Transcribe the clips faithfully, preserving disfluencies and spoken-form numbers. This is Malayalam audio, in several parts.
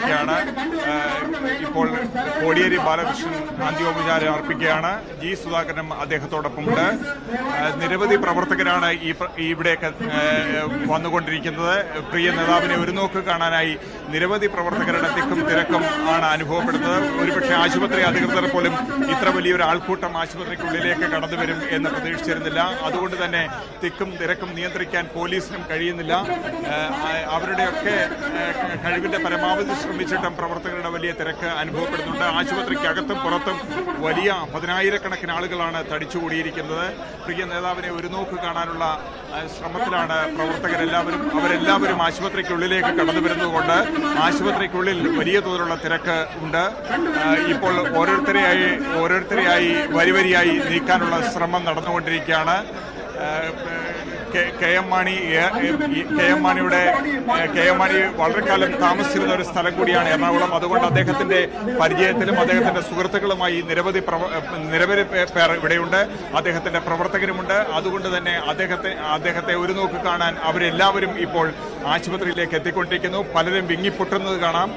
കൊണ്ടിരിക്കുകയാണ്. ഇപ്പോൾ കോടിയേരി ബാലകൃഷ്ണൻ അന്ത്യോപചാരം അർപ്പിക്കുകയാണ്. ജി സുധാകരനും അദ്ദേഹത്തോടൊപ്പമുണ്ട്. നിരവധി പ്രവർത്തകരാണ് ഈ ഇവിടെയൊക്കെ വന്നുകൊണ്ടിരിക്കുന്നത്. പ്രിയ നേതാവിനെ ഒരു നോക്ക് കാണാനായി നിരവധി പ്രവർത്തകരുടെ തിക്കും തിരക്കും ആണ് അനുഭവപ്പെടുന്നത്. ഒരുപക്ഷെ ആശുപത്രി അധികൃതർ പോലും ഇത്ര വലിയൊരു ആൾക്കൂട്ടം ആശുപത്രിക്കുള്ളിലേക്ക് കടന്നു വരും എന്ന് പ്രതീക്ഷിച്ചിരുന്നില്ല. അതുകൊണ്ട് തന്നെ തിക്കും തിരക്കും നിയന്ത്രിക്കാൻ പോലീസിനും കഴിയുന്നില്ല. അവരുടെയൊക്കെ കഴിവിന്റെ പരമാവധി ശ്രമിച്ചിട്ടും പ്രവർത്തകരുടെ വലിയ തിരക്ക് അനുഭവപ്പെടുന്നുണ്ട്. ആശുപത്രിക്കകത്തും പുറത്തും വലിയ പതിനായിരക്കണക്കിന് ആളുകളാണ് തടിച്ചുകൂടിയിരിക്കുന്നത്. പ്രിയ നേതാവിനെ ഒരു നോക്ക് കാണാനുള്ള ശ്രമത്തിലാണ് പ്രവർത്തകരെല്ലാവരും. അവരെല്ലാവരും ആശുപത്രിക്കുള്ളിലേക്ക് കടന്നു വരുന്നതുകൊണ്ട് ആശുപത്രിക്കുള്ളിൽ വലിയ തോതിലുള്ള തിരക്ക് ഉണ്ട്. ഇപ്പോൾ ഓരോരുത്തരെയായി ഓരോരുത്തരെയായി വരി വരിയായി നീക്കാനുള്ള ശ്രമം നടന്നുകൊണ്ടിരിക്കുകയാണ്. K M Mani K M മാണിയുടെ കെ എം മാണി വളരെ കാലം താമസിച്ചിരുന്ന ഒരു സ്ഥലം കൂടിയാണ് എറണാകുളം. അതുകൊണ്ട് അദ്ദേഹത്തിന്റെ പരിചയത്തിലും അദ്ദേഹത്തിന്റെ സുഹൃത്തുക്കളുമായി നിരവധി നിരവധി പേർ ഇവിടെയുണ്ട്. അദ്ദേഹത്തിന്റെ പ്രവർത്തകരുമുണ്ട്. അതുകൊണ്ട് തന്നെ അദ്ദേഹത്തെ അദ്ദേഹത്തെ ഒരു നോക്ക് കാണാൻ അവരെല്ലാവരും ഇപ്പോൾ ആശുപത്രിയിലേക്ക് എത്തിക്കൊണ്ടിരിക്കുന്നു. പലരും വിങ്ങിപ്പൊട്ടുന്നത് കാണാം.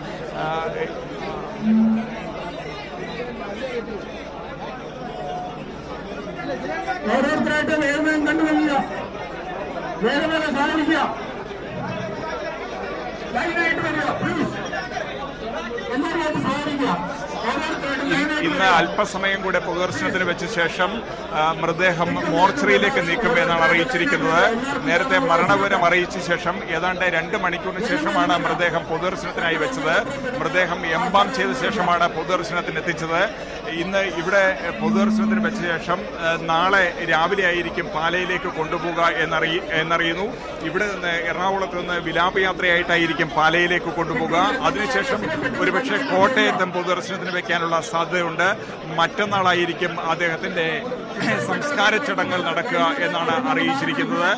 വേറെ വേറെ സാധിക്കുക ലൈനായിട്ട് വരിക പ്ലീസ്. എല്ലാവരും സാധിക്കുക. ഇന്ന് അല്പസമയം കൂടെ പൊതുദർശനത്തിന് വെച്ച ശേഷം മൃതദേഹം മോർച്ചറിയിലേക്ക് നീക്കുമെന്നാണ് അറിയിച്ചിരിക്കുന്നത്. നേരത്തെ മരണവിവരം അറിയിച്ച ശേഷം ഏതാണ്ട് രണ്ട് മണിക്കൂറിന് ശേഷമാണ് മൃതദേഹം പൊതുദർശനത്തിനായി വെച്ചത്. മൃതദേഹം എംബാം ചെയ്ത ശേഷമാണ് പൊതുദർശനത്തിന് എത്തിച്ചത്. ഇന്ന് ഇവിടെ പൊതുദർശനത്തിന് വെച്ച ശേഷം നാളെ രാവിലെ ആയിരിക്കും പാലയിലേക്ക് കൊണ്ടുപോകുക എന്നറി എന്നറിയുന്നു. ഇവിടെ നിന്ന് എറണാകുളത്ത് നിന്ന് വിലാപയാത്രയായിട്ടായിരിക്കും പാലയിലേക്ക് കൊണ്ടുപോകുക. അതിനുശേഷം ഒരുപക്ഷെ കോട്ടയത്തും പൊതുദർശനത്തിന് വയ്ക്കാനുള്ള സാധ്യതയുണ്ട്. മറ്റന്നാളായിരിക്കും അദ്ദേഹത്തിന്റെ സംസ്കാര ചടങ്ങുകൾ നടക്കുക എന്നാണ് അറിയിച്ചിരിക്കുന്നത്.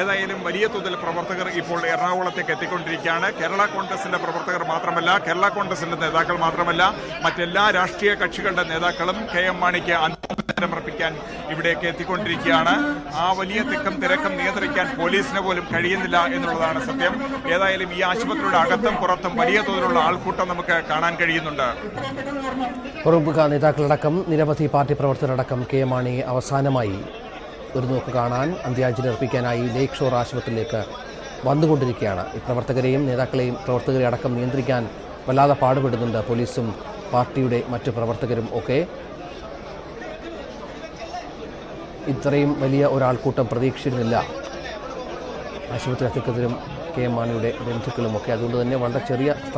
ഏതായാലും വലിയ തോതിൽ പ്രവർത്തകർ ഇപ്പോൾ എറണാകുളത്തേക്ക് എത്തിക്കൊണ്ടിരിക്കുകയാണ്. കേരള കോൺഗ്രസിന്റെ പ്രവർത്തകർ മാത്രമല്ല, കേരള കോൺഗ്രസിന്റെ നേതാക്കൾ മാത്രമല്ല, മറ്റെല്ലാ രാഷ്ട്രീയ കക്ഷികളുടെ നേതാക്കളും കെ എം മാണിക്ക് അർപ്പിക്കാൻ ഇവിടേക്ക് എത്തിക്കൊണ്ടിരിക്കുകയാണ്. ആ വലിയ തിക്കും തിരക്കും നിയന്ത്രിക്കാൻ പോലീസിന് പോലും കഴിയുന്നില്ല എന്നുള്ളതാണ് സത്യം. ഏതായാലും ഈ ആശുപത്രിയുടെ അകത്തും പുറത്തും വലിയ തോതിലുള്ള ആൾക്കൂട്ടം നമുക്ക് കാണാൻ കഴിയുന്നുണ്ട്. പ്രമുഖ നേതാക്കളടക്കം നിരവധി പാർട്ടി പ്രവർത്തകരടക്കം കെ എം മാണി അവസാനമായി ഒരു നോക്ക് കാണാൻ അന്ത്യാഞ്ജലി അർപ്പിക്കാനായി ലേക്ക് ഷോർ ആശുപത്രിയിലേക്ക് വന്നുകൊണ്ടിരിക്കുകയാണ്. ഈ പ്രവർത്തകരെയും നേതാക്കളെയും പ്രവർത്തകരെ അടക്കം നിയന്ത്രിക്കാൻ വല്ലാതെ പാടുപെടുന്നുണ്ട് പോലീസും പാർട്ടിയുടെ മറ്റു പ്രവർത്തകരും ഒക്കെ. ഇത്രയും വലിയ ഒരാൾക്കൂട്ടം പ്രതീക്ഷിച്ചിരുന്നില്ല. ആശുപത്രി അധികൃതരും കെ എം മാണിയുടെ ബന്ധുക്കളുമൊക്കെ. അതുകൊണ്ട് തന്നെ വളരെ ചെറിയ